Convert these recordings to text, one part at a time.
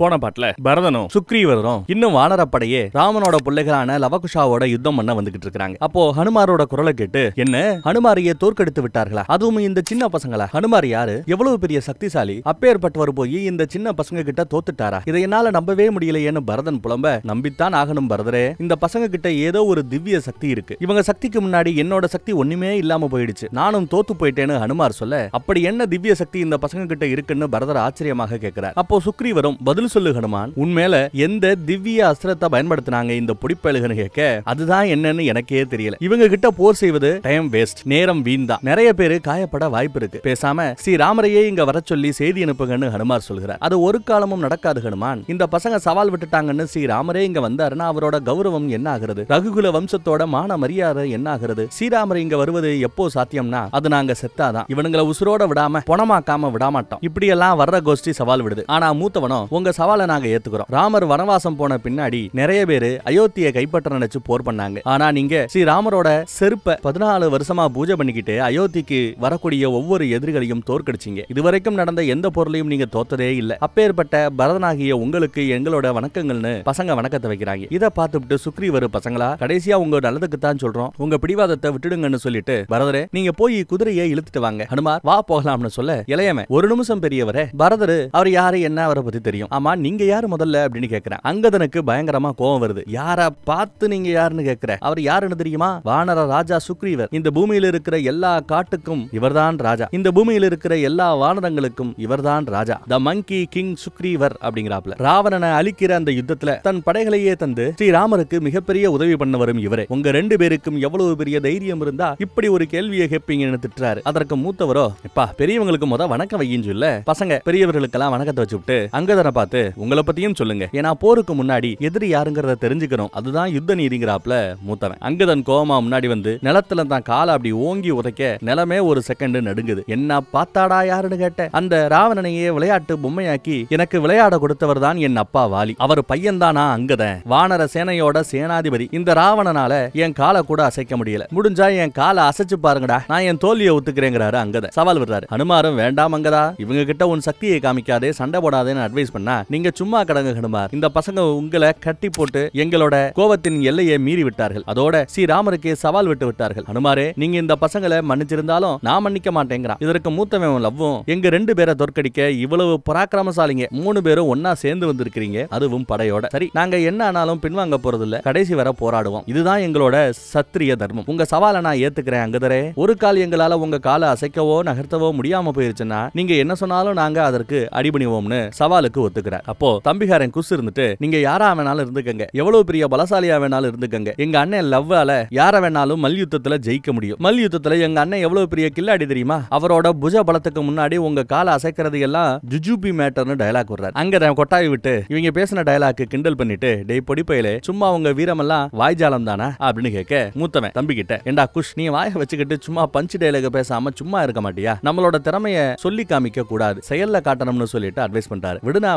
போன பாட்டுல பரதனும் சுக்ரீவரும் இன்னும் வானரப்படையே ராமனோட பிள்ளைகளான லவகுஷாவோட யுத்தம் பண்ண வந்துகிட்டு இருக்காங்க. அப்போ ஹனுமாரோட குரலை கேட்டு, என்ன ஹனுமாரியை தோற்கடித்து விட்டார்களா? அதுவும் இந்த சின்ன பசங்களா? ஹனுமார் யாரு? எவ்வளவு பெரிய சக்திசாலி? அப்பேற்பட்டவர் போய் இந்த சின்ன பசங்க கிட்ட தோத்துட்டாரா? இதை என்னால நம்பவே முடியலையேன்னு பரதன் புலம்ப, நம்பித்தான் ஆகணும் பரதரே, இந்த பசங்க கிட்ட ஏதோ ஒரு திவ்ய சக்தி இருக்கு. இவங்க சக்திக்கு முன்னாடி என்னோட சக்தி ஒண்ணுமே இல்லாம போயிடுச்சு, நானும் தோத்து போயிட்டேன்னு ஹனுமார் சொல்ல, அப்படி என்ன திவ்ய சக்தி இந்த பசங்க கிட்ட இருக்குன்னு பரதர் ஆச்சரியமாக கேட்கிறார். அப்போ சுக்ரீவரும், பதில் சொல்லு ஹனுமான், உண்மையில எந்த திவ்ய அஸ்திரத்தை பயன்படுத்தினாங்க இந்த பொடிப்பயலுகன்னு கேட்க, அதுதான் என்னன்னு எனக்கே தெரியல, இவங்க கிட்ட போர் செய்வது டைம் வேஸ்ட், நேரம் வீண்தான், நிறைய பேரு காயப்பட வாய்ப்பு இருக்கு, பேசாம ஸ்ரீ ராமரையே இங்க வர சொல்லி செய்தி அனுப்புங்கன்னு ஹனுமார் சொல்கிறார். அது ஒரு காலமும் நடக்காது ஹனுமான், இந்த பசங்க சவால் விட்டுட்டாங்கன்னு ஸ்ரீ ராமரே இங்க வந்தாருன்னா அவரோட கௌரவம் என்ன ஆகிறது? ரகுகுல வம்சத்தோட மான மரியாதை என்ன ஆகிறது? ஸ்ரீராமர் இங்க வருவது எப்போ சாத்தியம்னா அது நாங்க செத்தாதான், இவனுங்களை உசுரோட விடாம பணமாக்காம விடாமாட்டோம். இப்படி எல்லாம் வர்ற கோஷ்டி சவால் விடுது. ஆனா மூத்தவனோ, உங்க சவாலை நாங்க ஏத்துக்கிறோம், ராமர் வனவாசம் போன பின்னாடி நிறைய பேரு அயோத்தியை கைப்பற்ற நினைச்சு போர் பண்ணாங்க, ஆனா நீங்க ஸ்ரீராமரோட செருப்ப 14 வருஷமா பூஜை பண்ணிக்கிட்டு அயோத்திக்கு வரக்கூடிய ஒவ்வொரு எதிரிகளையும் தோற்கடிச்சீங்க, இதுவரைக்கும் நடந்த எந்த பொருளையும் நீங்க தோத்ததே இல்ல, அப்பேற்பட்ட பரதனாகிய உங்களுக்கு எங்களோட வணக்கங்கள்னு பசங்க வணக்கத்தை வைக்கிறாங்க. இதை பார்த்துட்டு சுக்ரீவர், பசங்களா கடைசியா உங்க நல்லதுக்கு தான் சொல்றோம், உங்க பிடிவாதத்தை விட்டுடுங்கன்னு சொல்லிட்டு, பரதரே நீங்க போய் குதிரையை இழுத்துட்டு வாங்க, ஹனுமார் வா போகலாம்னு சொல்ல, இளையவன், ஒரு நிமிஷம் பெரியவரே, பரதரு அவர் யாரு என்ன அவரை பத்தி தெரியும், ஆமா நீங்க யாரு முதல்ல அப்படின்னு கேட்கிறேன். அங்கதனுக்கு பயங்கரமா கோபம் வருது, யாரா பார்த்து நீங்க யாருன்னு கேட்கிற, அவர் யாருன்னு தெரியுமா, வானர ராஜா சுக்ரீவர், இந்த பூமியில இருக்கிற எல்லா காட்டுக்கும் இவர்தான் ராஜா, இந்த பூமியில் இருக்கிற எல்லா வானரங்களுக்கும் இவர்தான் ராஜா, த மங்கி கிங் சுக்ரீவர் அப்படிங்கிறாப்ல. ராவணனை அழிக்கிற அந்த யுத்தத்துல தன் படைகளையே தந்து ஸ்ரீராமருக்கு மிகப்பெரிய உதவி பண்ண வரும் இவரே, உங்க ரெண்டு பேருக்கும் எவ்வளவு பெரிய தைரியம் இருந்தா இப்படி ஒரு கேள்வியை கேட்பீங்கன்னு திட்டுறாரு. அதற்கு மூத்தவரோ, இப்பா பெரியவங்களுக்கு முத வணக்கம் வையின்னு சொல்ல, பசங்க பெரியவர்களுக்கெல்லாம் வணக்கத்தை வச்சுட்டு அங்கதனை பார்த்து, உங்களை பத்தியும் சொல்லுங்க, ஏன்னா போருக்கு முன்னாடி எதிரி யாருங்கிறத தெரிஞ்சுக்கணும், அதுதான் யுத்த நீதிங்கிறாப்ல மூத்தவன். அங்கதன் கோபமா முன்னாடி வந்து நிலத்துல தான் காலை அப்படி ஓங்கி உதைக்க நிலமே ஒரு செகண்ட் நடுங்குது. என்ன பார்த்தாடா யாருன்னு கேட்ட, அந்த ராவணனையே விளையாட்டு பொம்மையாக்கி எனக்கு விளையாட கொடுத்தவர் தான் என் அப்பா வாலி, அவர் பையன் தானா அங்கதன், வானர சேனையோட சேனாதிபதி, இந்த ராவணனால என் காலை கூட அசைக்க முடியல, முடிஞ்சா என் காலை அசைச்சு பாருங்கடா, நான் என் தோல்வியை ஒத்துக்கிறேங்கிறாரு அங்கதன். சவால் விடுறாரு. ஹனுமாரும், வேண்டாம் அங்கதா, இவங்க கிட்ட உன் சக்தியை காமிக்காதே, சண்டை போடாதேன்னு அட்வைஸ் பண்ணா, நீங்க சும்மா கடங்க ஹனுமார், இந்த பசங்க உங்களை கட்டி போட்டு எங்களோட கோபத்தின் எல்லையை மீறி விட்டார்கள், அதோட ஸ்ரீராமருக்கு சவால் விட்டு விட்டார்கள், ஹனுமாரே நீங்க இந்த பசங்களை மன்னிச்சிருந்தாலும் நான் மன்னிக்க மாட்டேங்கிறான். இதற்கு மூத்தவன் லவ்வும், எங்க ரெண்டு பேரை தோற்கடிக்க இவ்வளவு பராக்கிரமசாலிங்க 3 பேரும் ஒன்னா சேர்ந்து வந்திருக்கீங்க, அதுவும் படையோட, சரி நாங்க என்ன ஆனாலும் பின்வாங்க போறது இல்ல, கடைசி வரை போராடுவோம், இதுதான் எங்களோட சத்திரிய தர்மம், உங்க சவாலை நான் ஏத்துக்கிறேன் அங்கதரே, ஒரு கால் எங்களால உங்க காலை அசைக்கவோ நகர்த்தவோ முடியாம போயிருச்சுன்னா நீங்க என்ன சொன்னாலும் நாங்க அதற்கு அடிபணிவோம்னு சவாலுக்கு ஒத்துக்கிறார். அப்போ தம்பிகாரன் குசு இருந்துட்டு, நீங்க யாரா வேணாலும் இருந்துக்கங்க, எவ்வளவு பெரிய பலசாலியா வேணாலும் இருந்துக்கங்க, எங்க அண்ணன் லவ்வால யார வேணாலும் மல்யுத்தத்துல ஜெயிக்க முடியும், மல்யுத்தத்துல எங்க அண்ணன் எவ்வளவு பெரிய கில்லாடி தெரியுமா, அவரோட புஜ பலத்துக்கு முன்னாடி உங்க காலை அசைக்கிறது எல்லாம் ஜுஜுபி மேட்டர்னு டயலாக் வர்றாரு. அங்க கொட்டாய் விட்டு இவங்க பேசின டயலாக்கு கிண்டல் பண்ணிட்டு, டேய் பொடிப்பையிலே சும்மா உங்க வீரமெல்லாம் வாய்ஜாலம் தானா அப்படின்னு கேட்க, மூத்தவன் தம்பிக்கிட்ட, ஏண்டா குஷ் நீ வாய வச்சுக்கிட்டு சும்மா பஞ்சு டயலாக பேசாம சும்மா இருக்க மாட்டியா, நம்மளோட திறமைய சொல்லி காமிக்க கூடாது, செயல்ல காட்டணும்னு சொல்லிட்டு அட்வைஸ் பண்றாரு. விடுனா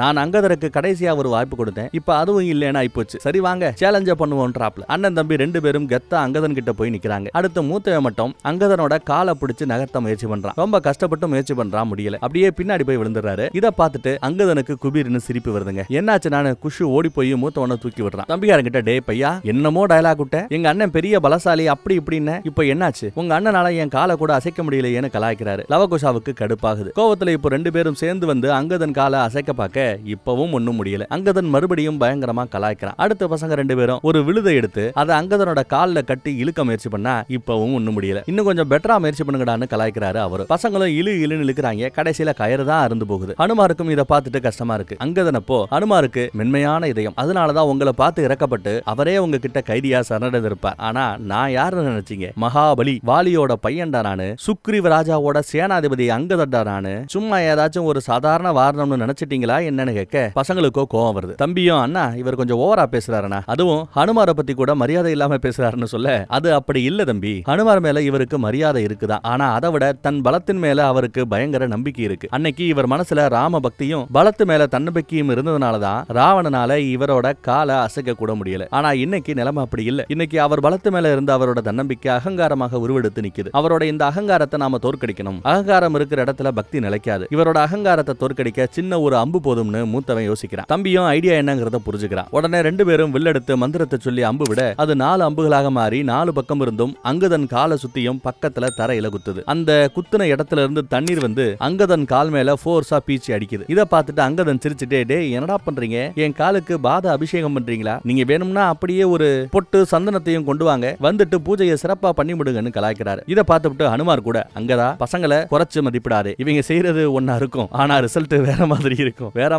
நான் அங்கதற்கு கடைசியா ஒரு வாய்ப்பு கொடுத்தேன், இப்ப அதுவும் இல்லேன்னா ஆயிப்போச்சு, சரி வாங்க சேலஞ்சா பண்ணுவோம்ன்றாப்ல. அண்ணன் தம்பி 2 பேரும் கெத்தா அங்கதன் கிட்ட போய் நிக்கிறாங்க. அடுத்து மூத்தவன் மட்டும் அங்கதனோட காலை பிடிச்சு நகர்த்த முயற்சி பண்றான், ரொம்ப கஷ்டப்பட்டு முயற்சி பண்றான், முடியல, அப்படியே பின்னாடி போய் விழுந்துறாரு. இத பார்த்துட்டு அங்கதனுக்கு குபீர்னு சிரிப்பு வருதுங்க, என்னாச்சு நான் குஷு ஓடி போய் மூத்தவன தூக்கி விடுறான். தம்பிகாரங்கிட்ட, டே பையா என்னமோ டயலாக் விட்ட, எங்க அண்ணன் பெரிய பலசாலி அப்படி இப்படின்னு, இப்ப என்னாச்சு உங்க அண்ணனால என் காலை கூட அசைக்க முடியலையேன்னு கலாய்க்கிறாரு. லவகுஷாவுக்கு கடுப்பாகுது, கோவத்துல இப்ப 2 பேரும் சேர்ந்து வந்து அங்கதன் காலை அசைக்க பார்க்க இப்பவும் ஒண்ணும் முடியல, அங்கதன் மறுபடியும் பயங்கரமா கலாய்க்கிறான். அடுத்த பசங்க 2 பேரும் ஒரு விழுதை எடுத்து அதை அங்கதனோட காலில் கட்டி இழுக்க முயற்சி பண்ணா இப்பவும் ஒண்ணும் முடியல, இன்னும் கொஞ்சம் பெட்டரா முயற்சி பண்ணுங்கடான்னு கலாய்க்கிறாரு அவரு. பசங்களும் இழு இழுன்னு இழுக்கிறாங்க, கடைசியில கயிறு தான் அருந்து போகுது. ஹனுமாருக்கும் இதை பார்த்துட்டு கஷ்டமா இருக்கு. அங்கதனப்போ ஹனுமாருக்கு மென்மையான இதயம், அதனாலதான் உங்களை பார்த்து இறக்கப்பட்டு அவரே உங்ககிட்ட கைதியா சரணடைந்திருப்பார், ஆனா நான் யாருன்னு நினைச்சீங்க, மகாபலி வாலியோட பையன்டா நானு, சுக்ரீவ ராஜாவோட சேனாதிபதி அங்கதன்டா நானு, சும்மா ஏதாச்சும் ஒரு சாதாரண வாரணம்னு நினைச்சிட்டீங்களா என்னன்னு கேட்க பசங்களுக்கோ கோவம் வருது. தம்பியும், அண்ணா இவர் கொஞ்சம் ஓவரா பேசுறாருண்ணா, அதுவும் ஹனுமாரை பத்தி கூட மரியாதை இல்லாம பேசுறாருன்னு சொல்ல, அது அப்படி இல்ல தம்பி, ஹனுமார் மேல இவருக்கு மரியாதை இருக்குதான், ஆனா அதை விட தன் பலத்தின் மேல அவருக்கு பயங்கர நம்பிக்கை இருக்கு, அன்னைக்கு இவர் மனசுல ராம பக்தியும் பலத்து மேல தன்னம்பிக்கையும் இருந்ததுனாலதான் ராவணனால இவரோட காலை அசைக்க கூட முடியல, ஆனா இன்னைக்கு நிலைமை அப்படி இல்ல, இன்னைக்கு அவர் பலத்து மேல இருந்த அவரோட தன்னம்பிக்கை அகங்காரமாக உருவெடுத்து நிக்குது, அவரோட இந்த அகங்காரத்தை நாம தோற்கடிக்கணும், அகங்காரம் இருக்கிற இடத்துல பக்தி நிலைக்காது, இவரோட அகங்காரத்தை தோற்கடிக்க சின்ன ஒரு அம்பு போதும்னு மூத்தவன் யோசிக்கிறான். தம்பியும் ஐடியா என்னங்கறத புரிஞ்சுக்கிறான். உடனே ரெண்டு பேரும் வில்லெடுத்து மந்திரத்தை சொல்லி அம்பு விட அது 4 அம்புகளாக மாறி 4 பக்கம் இருந்தும் அங்கதன் காலை சுத்தியும் பக்கத்துல தரையில குத்துது. அந்த குத்துன இடத்துல இருந்து தண்ணீர் வந்து அங்கதன் கால் மேல ஃபோர்ஸா பீச்சி அடிக்குது. இத பார்த்துட்டு அங்கதன் சிரிச்சிட்டே, டேய் என்னடா பண்றீங்க, என் காலுக்கு பாத அபிஷேகம் பண்றீங்களா, நீங்க வேணும்னா அப்படியே ஒரு பொட்டு சந்தனத்தையும் கொண்டு வாங்க, வந்துட்டு பூஜையை சிறப்பா பண்ணி முடுங்கன்னு கலாய்க்கிறாரு. இத பார்த்துட்டு ஹனுமார் கூட, அங்கதா பசங்களை குறைச்சு மதிப்பிடாரு, இவங்க செய்யறது ஒன்னா இருக்கும் ஆனா ரிசல்ட் வேற மாதிரி இருக்கும், வேற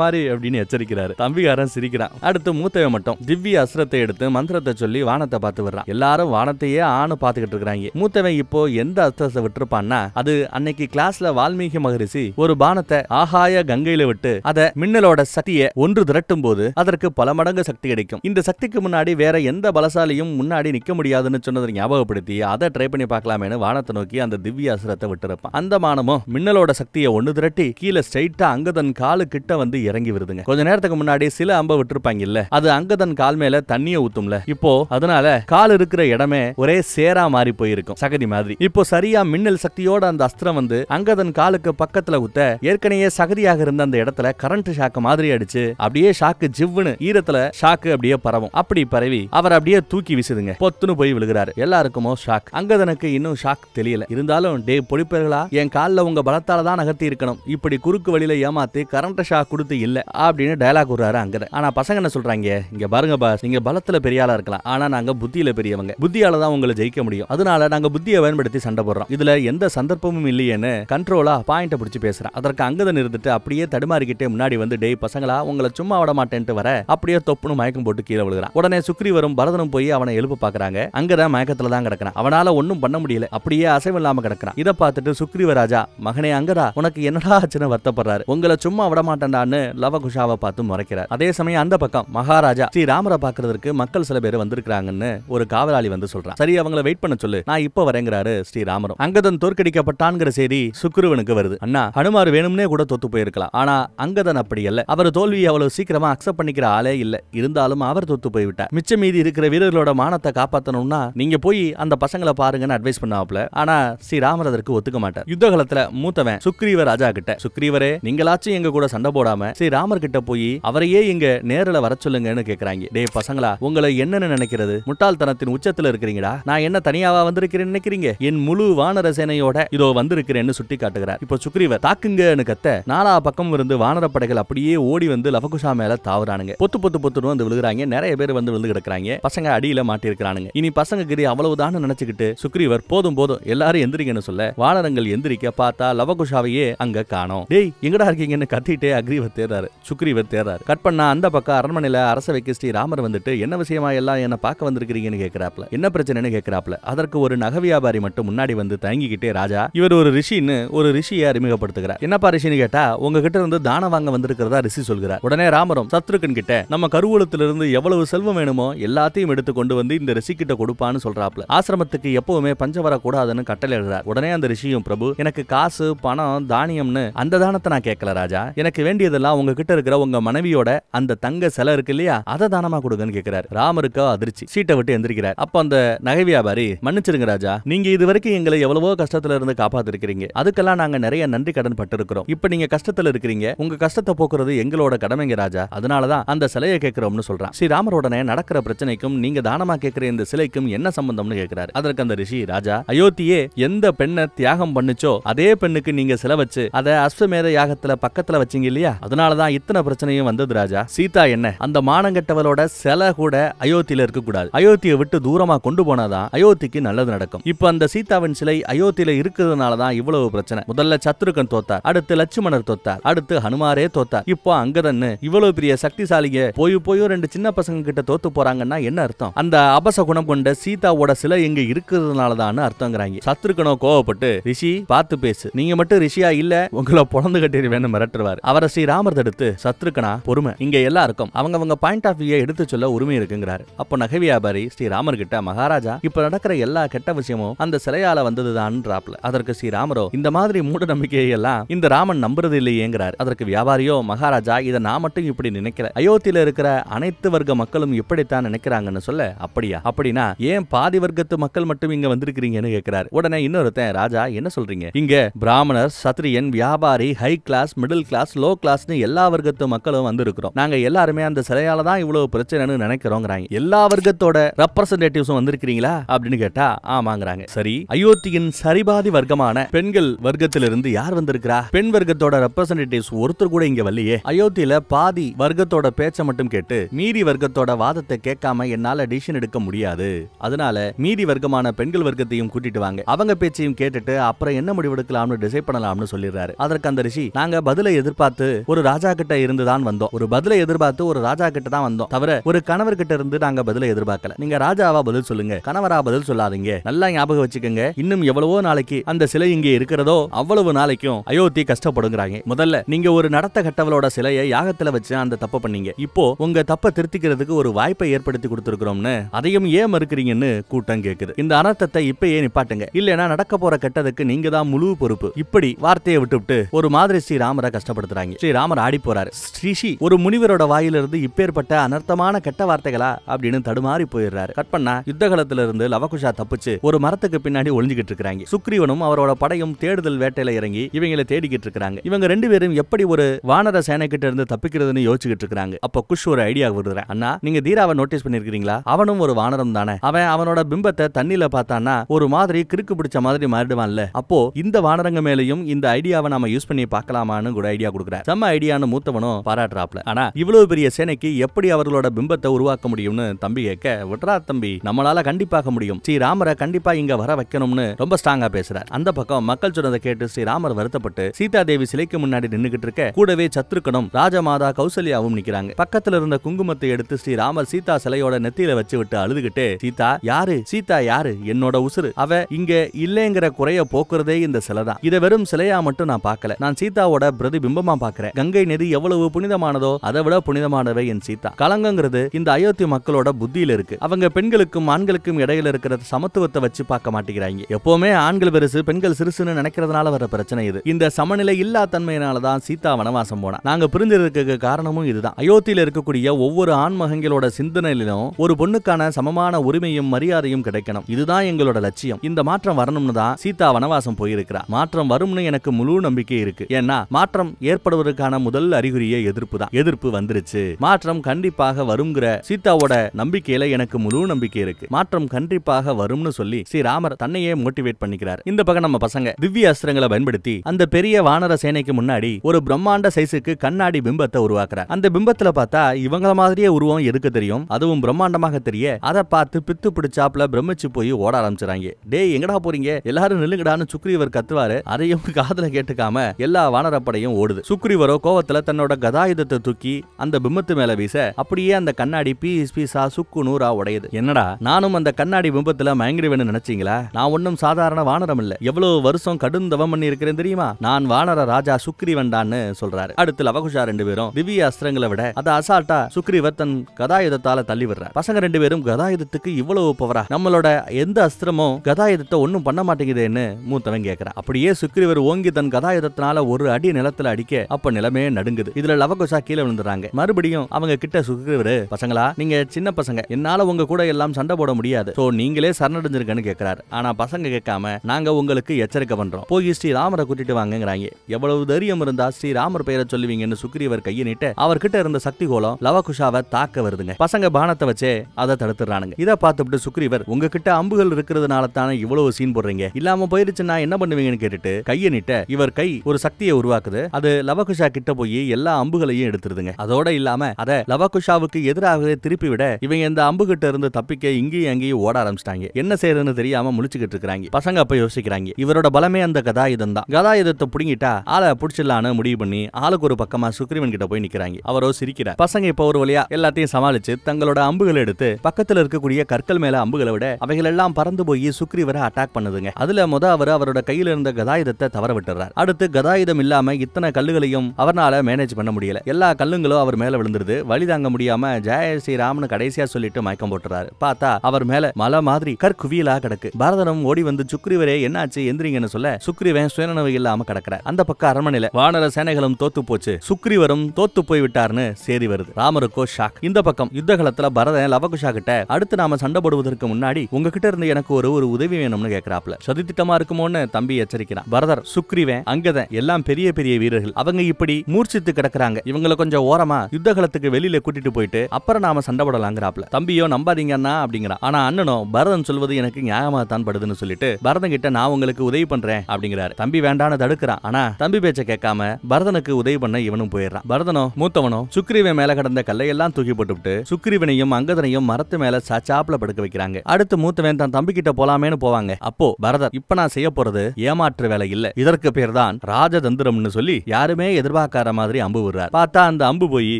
மாதிரி அப்படின்னு எச்சரிக்கிறாரு. தம்பிகாரன் சிரிக்கிறான். அடுத்து மூத்தவே மட்டும் திவ்ய அஸ்திரத்தை எடுத்து மந்திரத்தை சொல்லி வானத்தை பார்த்து வர்றான். எல்லாரும் வானத்தையே ஆணு பாத்துக்கிட்டு இருக்காங்க. மூத்தவன் இப்போ எந்த அஸ்திரத்தை விட்டுருப்பான்னா, அது அன்னைக்கு கிளாஸ்ல வால்மீகி மகரிஷி ஒரு பானத்தை ஆகாய கங்கையில விட்டு அதை மின்னலோட சக்தியை ஒன்று திரட்டும் போது அதற்கு பல மடங்கு சக்தி கிடைக்கும், இந்த சக்திக்கு முன்னாடி வேற எந்த பலசாலியும் முன்னாடி நிக்க முடியாதுன்னு சொன்னதை ஞாபகப்படுத்தி அதை ட்ரை பண்ணி பார்க்கலாமேன்னு வானத்தை நோக்கி அந்த திவ்ய அஸ்திரத்தை விட்டுருப்பான். அந்த மானமும் மின்னலோட சக்தியை ஒன்று திரட்டி கீழே ஸ்ட்ரைட்டா அங்கதன் காலு கிட்ட வந்து இறங்கி வருதுங்க. கொஞ்ச நேரத்துக்கு முன்னாடி சில அம்ப விட்டுருப்பாங்க இல்ல, அது அங்கதன் கால் மேல தண்ணியை ஊத்தும்ல, இப்போ அதனால கால் இருக்கிற இடமே ஒரே சேரா மாறி போயிருக்கும் சகதி மாதிரி. இப்போ சரியா மின்னல் சக்தியோட அந்த அஸ்திரம் வந்து அங்கதன் காலுக்கு பக்கத்துல குத்த ஏற்கனவே சகதியாக இருந்த அந்த இடத்துல கரண்ட் ஷாக்கு மாதிரி அடிச்சு அப்படியே ஷாக்கு ஜிவ்னு ஈரத்துல ஷாக்கு அப்படியே பரவும். அப்படி பரவி அவர் அப்படியே தூக்கி வீசுதுங்க. பொத்துன்னு போய் விழுகிறாரு. எல்லாருக்குமோ ஷாக். அங்கதனுக்கு இன்னும் ஷாக் தெரியல. இருந்தாலும் டே பொழிப்பர்களா, என் காலில் உங்க பலத்தால தான் நகர்த்தி இருக்கணும், இப்படி குறுக்கு வழியில ஏமாத்தி கரண்ட் ஷாக் கொடுத்து இல்ல அப்படின்னு டயலாக் விடுறாரு அங்கதன். ஆனா பசங்க என்ன சொல்றாங்க, இங்க பாருங்க பாஸ், நீங்க பலத்துல பெரியாளா இருக்கலாம், ஆனா நாங்க புத்தியில பெரியவங்க, புத்தியால தான் உங்களை ஜெயிக்க முடியும், அதனால நாங்க புத்தியை பயன்படுத்தி சண்டை போடுறோம், இதுல எந்த சந்தர்ப்பமும் இல்லையேன்னு கண்ட்ரோலா பாயிண்ட பிடிச்சு பேசுறான். அதற்கு அங்கதன் இருந்துட்டு அப்படியே தடுமாறிக்கிட்டே முன்னாடி வந்து, டேய் பசங்களா உங்களை சும்மா விட மாட்டேன்ட்டு வர அப்படியே தொப்புன்னு மயக்கம் போட்டு கீழே விழுகிறான். உடனே சுக்ரீவரும் பரதனும் போய் அவனை எழுப்பு பாக்குறாங்க. அங்கதான் மயக்கத்துல தான் கிடக்கிறான். அவனால ஒன்னும் பண்ண முடியல, அப்படியே அசைவில்லாம கிடக்கிறான். இதை பார்த்துட்டு சுக்ரீவராஜா, மகனே அங்கதா உனக்கு என்னடா ஆச்சுன்னு வருத்தப்படுறாரு, உங்களை சும்மா விட மாட்டேன்டான்னு லவகுஷாவை பார்த்து முறைக்கிறார். அதே சமயம் அந்த பக்கம் மகாராஜா ஸ்ரீ ராமரை பாக்குறதுக்கு மக்கள் சில பேர் வந்திருக்காங்கன்னு ஒரு காவலாளி வந்து சொல்றான். சரி அவங்களை வெயிட் பண்ண சொல்லு, நான் இப்ப வரேங்கிறாரு ஸ்ரீராமரும். அங்கதன் தோற்கடிக்கப்பட்டான்ங்கிற செய்தி சுக்ரீவனுக்கு வருது. அண்ணா ஹனுமார் வேணும்னே கூட தோத்து போயிருக்கலாம், ஆனா அங்கதன் அப்படி இல்ல, அவர் தோல்வியை அவ்வளவு சீக்கிரமா அக்செப்ட் பண்ணிக்கிற ஆளே இல்ல, இருந்தாலும் அவர் தோத்து போய்விட்டார். மிச்ச மீதி இருக்கிற வீரர்களோட மானத்தை காப்பாற்றணும்னா நீங்க போய் அந்த பசங்களை பாருங்கன்னு அட்வைஸ் பண்ணாப்ல. ஆனா ஸ்ரீராமர் அதற்கு ஒத்துக்க மாட்டார். யுத்த காலத்துல மூத்தவன் சுக்ரீவர் ராஜா கிட்ட, சுக்ரீவரே நீங்களாச்சும் எங்க கூட சண்டை போடாம ஸ்ரீராமர் கிட்ட போய் அவரையே இங்க நேரல வர சொல்லுங்கன்னு கேக்குறாங்க. டே பசங்களா உங்களை என்னன்னு நினைக்கிறது, முட்டாள்தனத்தின் உச்சத்துல இருக்கிறீங்களா, நான் என்ன தனியாவா வந்திருக்கிறேன்னு நினைக்கிறீங்க, என் முழு வானர சேனையோட இதோ வந்திருக்கிறேன்னு சுட்டி காட்டுகிறார். இப்போ சுக்ரீவர் தாக்குங்கன்னு கத்த 4 பக்கம் இருந்து வானர படைகள் அப்படியே ஓடி வந்து லவகுஷா மேல தாவுறானுங்க. பொத்து பொத்து பொத்துன்னு வந்து விழுகிறாங்க. நிறைய பேர் வந்து விழுந்து கிடக்குறாங்க. பசங்க அடியில மாட்டி இருக்கிறானுங்க. இனி பசங்க கிரி அவ்வளவுதான் நினைச்சுக்கிட்டு சுக்ரீவர் போதும் போதும் எல்லாரும் எந்திரிக்கன்னு சொல்ல வானரங்கள் எந்திரிக்க பார்த்தா லவகுஷாவையே அங்க காணோம். டேய் எங்கடா இருக்கீங்கன்னு கத்திட்டே அக்ரீவர் தேர்றாரு, சுக்ரீவர் தேர்றாரு. கட் பண்ணா அந்த பக்கம் அரண்மனையில அரசவைக்கு ஸ்ரீராமர் வந்துட்டு என்ன விஷயமா எல்லாம் என்ன பார்க்க வந்திருக்கிறீங்கன்னு கேட்கிறாப்ல, என்ன பிரச்சனைன்னு கேட்கிறாப்ல. அதற்கு ஒரு நகை வியாபாரி மட்டும் முன்னாடி வந்து தயங்கிக்கிட்டே, ராஜா இவர் ஒரு ரிஷின்னு ஒரு ரிஷியை அறிமுகப்படுத்துகிறார். என்னப்பா ரிஷின்னு கேட்டா உங்ககிட்ட இருந்து தானம் வாங்க வந்திருக்கிறதா ரிஷி சொல்கிறார். உடனே ராமரும் சத்ருக்கன் கிட்ட நம்ம கருவூலத்திலிருந்து எவ்வளவு செல்வம் வேணுமோ எல்லாத்தையும் எடுத்து கொண்டு வந்து இந்த ரிஷி கிட்ட கொடுப்பான்னு சொல்றாப்ல. ஆசிரமத்துக்கு எப்பவுமே பஞ்சம் வரக்கூடாதுன்னு கட்டளை எழுதுறார். உடனே அந்த ரிஷியும், பிரபு எனக்கு காசு பணம் தானியம்னு அந்த தானத்தை நான் கேட்கல ராஜா, எனக்கு வேண்டியதெல்லாம் உங்ககிட்ட இருக்கிற உங்க மனைவியோட அந்த தங்க செல இருக்கு இல்லையா அதை தானமா கொடுங்கன்னு கேட்கிறார். ராமருக்கு அதிர்ச்சி, சீட்டை விட்டு எந்திரிக்கிறார். அப்ப அந்த நகை வியாபாரி, மன்னிச்சிருங்க ராஜா, நீங்க இது வரைக்கும் எங்களை எவ்வளவோ கஷ்டத்துல இருந்து காப்பாத்திருக்கிறீங்க, அதுக்கெல்லாம் நாங்க நிறைய நன்றி கடன் பட்டிருக்கிறோம், இப்ப நீங்க கஷ்டத்துல இருக்கிறீங்க, உங்க கஷ்டத்தை போக்குறது எங்களோட கடமைங்க ராஜா, அதனாலதான் அந்த சிலையை கேட்கிறோம்னு சொல்றான். ஸ்ரீ ராமரோடனே நடக்கிற பிரச்சனைக்கும் நீங்க தானமா கேட்கிற இந்த சிலைக்கும் என்ன சம்பந்தம்னு கேட்கிறாரு. அதற்கு அந்த ரிஷி, ராஜா அயோத்தியே எந்த பெண்ணை தியாகம் பண்ணுச்சோ அதே பெண்ணுக்கு நீங்க சிலை வச்சு அதை அஸ்வமேத யாகத்துல பக்கத்துல வச்சீங்க இல்லையா, அதனாலதான் இத்தனை பிரச்சனையும் வந்தது ராஜா. சீதா என்ன அந்த மானங்கட்டவளோட சிலை கூட அயோத்தியில இருக்க கூடாது, அயோத்தியை விட்டு தூரமா கொண்டு போனாதான் அயோத்திக்கு நல்லது நடக்கும், இப்ப அந்த சீதாவின் சிலை அயோத்தியில இருக்கிறதுனாலதான் இவ்வளவு பிரச்சனை. முதல்ல சத்ருகன் தோத்தார், அடுத்து லட்சுமணர் தோத்தார், அடுத்து ஹனுமாரே தோத்தார், இப்போ அங்கதன்னு இவ்வளவு பெரிய சக்திசாலிங்க போய் ரெண்டு சின்ன பசங்க கிட்ட தோத்து போறாங்கன்னா என்ன அர்த்தம், அந்த அபச குணம் கொண்ட சீதாவோட சிலை எங்க இருக்கிறதுனாலதான் அர்த்தங்கிறாங்க. சத்ருகனோ கோவப்பட்டு, ரிஷி பார்த்து பேசு, நீங்க மட்டும் ரிஷியா இல்ல உங்களை பொழந்து கட்டி வேணும் மிரட்டுவார். அவரை ஸ்ரீராமர் தடுத்து, சத்ருகனா பொறுமை, இங்க எல்லாருக்கும் அவங்கவங்க பாயிண்ட் ஆஃப் வியூ எடுத்து சொல்ல உரிமை இருக்குங்கிறாரு. அப்போ நகை வியாபாரி ஸ்ரீராமர் கிட்ட, மகாராஜா இப்ப நடக்கிற எல்லா கெட்ட விஷயமும் அந்த சிலையால வந்ததுதான் ராப்ல. அதற்கு ஸ்ரீராமரோ, இந்த மாதிரி மூட நம்பிக்கையை எல்லாம் இந்த ராமன் நம்புறது இல்லையேங்கிறார். அதற்கு வியாபாரியோ, மகாராஜா இதை நான் மட்டும் இப்படி நினைக்கல, அயோத்தியில இருக்கிற அனைத்து வர்க்க மக்களும் இப்படித்தான் நினைக்கிறாங்கன்னு சொல்ல, அப்படியா, அப்படின்னா ஏன் பாதி வர்க்கத்து மக்கள் மட்டும் இங்க வந்திருக்கிறீங்கன்னு கேட்கிறார். உடனே இன்னொருத்தன், ராஜா என்ன சொல்றீங்க, இங்க பிராமணர், சத்ரியன், வியாபாரி, high class, middle middle class, low கிளாஸ்னு எல்லா வர்க்கத்து மக்களும் வந்திருக்கிறோம். நாங்க எல்லாருமே அந்த சிலையால தான் இவ்வளவு பிரச்சனைன்னு நினைக்கிறோங்கிறாங்க. எல்லா வர்க்கத்தோட ரெப்ரசன்டேட்டிவ்ஸும் வந்திருக்கிறீங்களா அப்படின்னு கேட்டா ஆமாங்கிறாங்க. சரி, அயோத்தியின் சரிபாதி வர்க்கமான பெண்கள் வர்க்கத்திலிருந்து யார் வந்திருக்கிறா? பெண் வர்க்கத்தோட ரெப்ரசன்டேட்டிவ்ஸ் ஒருத்தர் கூட இங்க வரலையே. அயோத்தியில பாதி வர்க்கத்தோட பேச்ச மட்டும் கேட்டு மீதி வர்க்கத்தோட வாதத்தை கேட்காம என்னால டிசிஷன் எடுக்க முடியாது, அதனால மீதி வர்க்கமான பெண்கள் வர்க்கத்தையும் கூட்டிட்டு வாங்க, அவங்க பேச்சையும் கேட்டுட்டு அப்புறம் என்ன முடிவெடுக்கலாம்னு டிசைட் பண்ணலாம்னு சொல்லிடுறாரு. அதற்கு அந்த ரிஷி, நாங்க பதிலை எதிர்பார்த்து ஒரு ராஜா கிட்ட இருந்து தான் வந்தோம், ஒரு பதிலை எதிர்பார்த்து ஒரு ராஜா கிட்ட தான் வந்தோம், தவிர ஒரு கணவர் கிட்ட இருந்து நாங்க பதிலை எதிர்பார்க்கல. நீங்க ராஜாவா பதில் சொல்லுங்க, கணவரா பதில் சொல்லாதீங்க. நல்லா ஞாபகம் வச்சுக்கோங்க, இன்னும் எவ்வளவோ நாளைக்கு அந்த சிலை இங்கே இருக்கிறதோ அவ்வளவு நாளைக்கும் அயோத்தி கஷ்டப்படுங்கிறாங்க. முதல்ல நீங்க ஒரு நடத்த கட்டவளோட சிலையை யாகத்துல வச்சு அந்த தப்ப பண்ணீங்க, இப்போ உங்க தப்பை திருத்திக்கிறதுக்கு ஒரு வாய்ப்பை ஏற்படுத்தி கொடுத்திருக்கிறோம்னு அதையும் ஏன் மறுக்கிறீங்கன்னு கூட்டம் கேக்குது. இந்த அனர்த்தத்தை இப்பயே நிப்பாட்டுங்க, இல்லைன்னா நடக்க போற கெட்டதுக்கு நீங்க தான் முழு பொறுப்பு. இப்படி வார்த்தையை விட்டுவிட்டு ஒரு மாதிரி ஸ்ரீராமரை கஷ்டப்படுத்துறாங்க. ஸ்ரீராமர் ஆடி போறாரு. ஸ்ரீஷி ஒரு முனிவரோட வாயிலிருந்து இப்பேற்பட்ட அனர்த்தமான கெட்ட வார்த்தைகளா அப்படின்னு தடுமாறி போயிடுறாரு. கட் பண்ணா யுத்த காலத்துல இருந்து லவகுஷா தப்பிச்சு ஒரு மரத்துக்கு பின்னாடி ஒளிஞ்சுகிட்டு இருக்காங்க. சுக்ரீவனும் அவரோட படையும் தேடுதல் வேட்டையில இறங்கி இவங்களை தேடிக்கிட்டு இருக்காங்க. இவங்க ரெண்டு பேரும் எப்படி ஒரு வானர சேனை கிட்ட இருந்து தப்பிக்கிறதுன்னு யோசிச்சுட்டு இருக்காங்க. அப்ப குஷ் ஒரு ஐடியா விடுறாரு. அண்ணா, நீங்க தீராவை நோட்டீஸ் பண்ணிருக்கீங்களா? அவனும் ஒரு வானரம் தானே, அவன் அவனோட பிம்பத்தை தண்ணியில பார்த்தான்னா ஒரு மாதிரி கிறுக்கு பிடிச்ச மாதிரி மாறிடுவான்ல, அப்போ இந்த வானரங்க மேலையும் இந்த ஐடியாவை நாம யூஸ் பண்ணி பார்க்கலாமான்னு கூட ஐடியா கொடுக்குறாரு. செம்ம ஐடியான்னு மூத்தவனும் பாராட்டுறாப்ல. ஆனா இவ்வளவு பெரிய சேனைக்கு எப்படி அவர்களோட பிம்பத்தை உருவாக்க முடியும்னு தம்பி கேட்க, விட்ரா தம்பி, நம்மளால கண்டிப்பாக முடியும், ஸ்ரீராமரை கண்டிப்பா இங்க வர வைக்கணும்னு ரொம்ப ஸ்ட்ராங்கா பேசுறாரு. அந்த பக்கம் மக்கள் சொன்னதை கேட்டு ஸ்ரீராமர் வருத்தப்பட்டு சீதா தேவி சிலைக்கு முன்னாடி நின்னுகிட்டு இருக்க, கூடவே சத்ருக்கனும் ராஜமாதா கௌசல்யாவும் நிக்கிறாங்க. பக்கத்துல இருந்த குங்குமத்தை எடுத்து ஸ்ரீராமர் சீதா சிலையோட நெத்தியில வச்சு விட்டு அழுதுகிட்டு, சீதா யாரு, சீதா யாரு, என்னோட உசுறு, அவ இங்க இல்லங்கிற குறைய போக்குறதே இந்த சிலை தான். இதை வெறும் சிலையா மட்டும் நான் பார்க்கல, நான் சீதாவோட பிரதிபிம்பமா பார்க்கிறேன். கங்கை நதி எவ்வளவு புனிதமானதோ அதை விட புனிதமானவை என் சீதா. கலங்கங்கிறது இந்த அயோத்தி மக்களோட புத்தியில இருக்கு. அவங்க பெண்களுக்கும் ஆண்களுக்கும் இடையில இருக்கிற சமத்துவத்தை வச்சு பார்க்க மாட்டேங்கிறாங்க. எப்பவுமே ஆண்கள் பெருசு பெண்கள் சிறுசுன்னு நினைக்கிறதுனால வர பிரச்சனை இது. இந்த சமநிலை இல்லா தன்மையினாலதான் சீதா வனவாசம் போனா. நாங்க பிரிஞ்சிருக்க காரணமும் இதுதான். அயோத்தியில இருக்கக்கூடிய ஒவ்வொரு ஆண்மகங்களோட சிந்தனையிலும் ஒரு பொண்ணுக்கான சமமான உரிமையும் மரியாதையும் கிடைக்கணும், இதுதான் எங்களோட லட்சியம். இந்த மாற்றம் வரணும்னு தான் சீதா வனவாசம் போயிருக்கிறா. மாற்றம் வரும்னு எனக்கு முழு நம்பிக்கை இருக்கு. ஏன்னா மாற்றம் ஏற்படுவதற்கான முதல் அறிகுறியே எதிர்ப்பு தான். எதிர்ப்பு வந்துருச்சு, மாற்றம் கண்டிப்பாக வரும்ங்கிற சீதாவோட நம்பிக்கையில எனக்கு முழு நம்பிக்கை இருக்கு. மாற்றம் கண்டிப்பாக வரும்னு சொல்லி ஸ்ரீராமர் தன்னையே மோட்டிவேட் பண்ணிக்கிறார். இந்த பக்கம் நம்ம பசங்க திவ்ய அஸ்திரங்களை பயன்படுத்தி அந்த பெரிய வானர சேனைக்கு முன்னாடி ஒரு பிரம்மாண்ட சைஸுக்கு கண்ணாடி பிம்பத்தை உருவாக்குறார். அந்த பிம்பத்துல பார்த்தா இவங்கள மாதிரியே உருவம் எதுக்கு தெரியும், அதுவும் பிரம்மாண்டமாக தெரிய அதை பார்த்து பித்து பிடிச்சாப்ல பிரமிச்சு போய் ஓட ஆரம்பிச்சுறாங்க. டே, எங்கடா போறீங்க, எல்லாரும் நில்லுங்கடான்னு சுக்ரீவர் கத்துவாரு. அதையும் காதல கேட்டுக்காம எல்லா வானரப்படையும் ஓடுது. சுக்ரீவரோ கோவத்துல தன்னோட கதாயுதத்தை தூக்கி அந்த பிம்பத்து மேல வீச அப்படியே அந்த கண்ணாடி பீஸ் பீஸா சுக்கு நூறா உடையுது. என்னடா, நானும் அந்த கண்ணாடி பிம்பத்துல மயங்கிடுவேன்னு நினைச்சீங்களா? நான் ஒன்னும் சாதாரண வானரம் இல்ல, எவ்வளவு வருஷம் கடும் தவம் பண்ணி இருக்கிறேன் தெரியுமா, நான் வானர ராஜா சுக்ரீவன்டான்னு சொல்றாரு. அடுத்து லவகுஷா ரெண்டு பேரும் திவ்ய அஸ்திரங்களை விட அத அசால்ட்டா சுக்ரீவர் தன் கதாயுதத்தால தள்ளி விடுறாரு. பசங்க ரெண்டு பேரும் கதாயுதத்துக்கு இவ்வளவு பவரா, நம்மளோட எந்த அஸ்திரமும் கதாயுதத்தை ஒன்னும் பண்ண மாட்டேங்குதுன்னு மூத்தவன் கேட்கிறான். அப்படியே சுக்ரீவர் ஓங்கி தன் கதாயுதத்தினால ஒரு அடி நிலத்துல அடிக்க அப்ப நிலமே நடுங்குது. இதுல லவகுஷா கீழே விழுந்துறாங்க. மறுபடியும் அவங்க கிட்ட சுக்ரீவர், பசங்களா நீங்க சின்ன பசங்க, என்னால உங்க கூட எல்லாம் சண்டை போட முடியாது, சோ நீங்களே சரணடைஞ்சிருக்கன்னு கேக்குறாரு. ஆனா பசங்க கேட்காம, நாங்க உங்களுக்கு எச்சரிக்கை பண்றோம், போய் ஸ்ரீராமரை கூட்டிட்டு வாங்கங்கறாங்க. எவ்வளவு தைரியம் இருந்தா ஸ்ரீராமர் பெயரை சொல்லுவீங்கன்னு சுக்ரீவர் கையை நீட்ட அவர்கிட்ட இருந்த சக்தி கோலம் லவகுஷாவை தாக்க வருதுங்க. பசங்க பானத்தை வச்சே அதை தடுத்துறானுங்க. இதை பார்த்துட்டு சுக்ரீவர், உங்ககிட்ட அம்புகள் இருக்கிறதுனால தானே இவ்வளவு சீன் போடுறீங்க, இல்லாம போயிருச்சுன்னா என்ன பண்ணுவீங்கன்னு கேட்டுட்டு கையை நீட்ட இவர் கை ஒரு சக்தியை உருவாக்குது. அது லவகுஷா கிட்ட போய் எல்லா அம்புகளையும் எடுத்துருதுங்க. அதோட இல்லாம அதை லவகுஷாவுக்கு எதிராகவே திருப்பி விட இவங்க இந்த அம்புகிட்ட இருந்து தப்பிக்க இங்கேயும் அங்கேயும் ஓட ஆரம்பிச்சிட்டாங்க. என்ன செய்யறதுன்னு தெரியாம முழிச்சுக்கிட்டு இருக்காங்க. பசங்க அப்ப யோசிக்கிறாங்க, இவரோட பலமே அந்த கதாயுதம் தான், கதாயுதத்தை புடுங்கிட்டா ஆளை புடிச்சிடலான்னு முடிவு பண்ணி ஆளுக்கு ஒரு பக்கமா சுக்ரீவன் கிட்ட போய் நிக்கிறாங்க. அவரோ சிரிக்கிறார். பசங்க இப்ப ஒரு வழியா எல்லாத்தையும் சமாளிச்சு தங்களோட அம்புகளை எடுத்து பக்கத்துல இருக்கக்கூடிய கற்கள் மேல அம்புகளை விட அவைகள் எல்லாம் பறந்து போய் சுக்ரீவரை அட்டாக் பண்ணுதுங்க. அதுல முத அவர் அவரோட கையில இருந்த கதாயுதத்தை தவற விட்டுறாரு. அடுத்து கதாயுதம் இல்லாம இத்தனை கல்லுகளையும் அவரால் மேனேஜ் பண்ண முடியல. எல்லா கல்லுங்களும் அவர் மேல விழுந்துருது. வழி தாங்க முடியாம ஜெய ஸ்ரீராம்னு கடைசியா சொல்லிட்டு மயக்கம் போட்டுறாரு. பார்த்தா அவர் மேல மலை மாதிரி கற்குவியலா கிடக்கு. பரதனும் ஓடி வந்து சுக்ரீவரே என்னாச்சு எந்திரிங்கன்னு சொல்ல சுக்ரீவன் சுயநனவு இல்லாம கிடக்கிறார். அந்த பக்கம் அரண்மனையில வானர சேனைகளும் தோத்து போச்சு, சுக்ரீவரும் தோத்து போய் விட்டார்னு சேதி வருது. ராமருக்கோ ஷாக். இந்த பக்கம் யுத்த காலத்துல பரதன் லவகுஷா கிட்ட அடுத்து நாம சண்டை போடுவதற்கு முன்னாடி உங்ககிட்ட இருந்து எனக்கு ஒரு உதவி வேணும்னு கேட்கிறாப்ல. சதித்திட்டமா இருக்குமோன்னு தம்பி எச்சரிக்கிறான். பரதர் சுக்ரீவன் அங்கதான் எல்லாம் பெரிய பெரிய வீரர்கள் வீரர்கள். அவங்க இப்படி மூர்ச்சித்து கிடக்குறாங்க. இவங்களை கொஞ்சம் ஓரமா யுத்த காலத்துக்கு வெளியில கூட்டிட்டு போயிட்டு அப்புறம் நாம சண்டை போடலாங்கிறாப்ல. தம்பியோ நம்பாதீங்க அண்ணா அப்படிங்கிறான். ஆனா அண்ணனும் பரதன் சொல்வது எனக்கு நியாயமா தான் படுதுன்னு சொல்லிட்டு பரதன் கிட்ட நான் உங்களுக்கு உதவி பண்றேன் அப்படிங்கிறாரு. தம்பி வேண்டான தடுக்கிறான். ஆனா தம்பி பேச்ச கேட்காம பரதனுக்கு உதவி பண்ண இவனும் போயிடுறான். பரதனோ மூத்தவனோ சுக்ரீவன் மேல கடந்த கல்லையெல்லாம் தூக்கி போட்டுவிட்டு சுக்ரீவனையும் அங்கதனையும் மரத்து மேல சாச்சாப்ல படுக்க வைக்கிறாங்க. அடுத்து மூத்தவன் தான் தம்பி கிட்ட போலாமேன்னு போவாங்க. அப்போ பரதர், இப்ப நான் செய்ய போறது ஏமாற்று வேலை இல்ல, இதற்கு பேர் தான் ராஜதந்திரம்னு சொல்லி யாருமே எதிர்பார்க்காத மாதிரி அம்பு விடுறார். பார்த்தா அந்த அம்பு போய்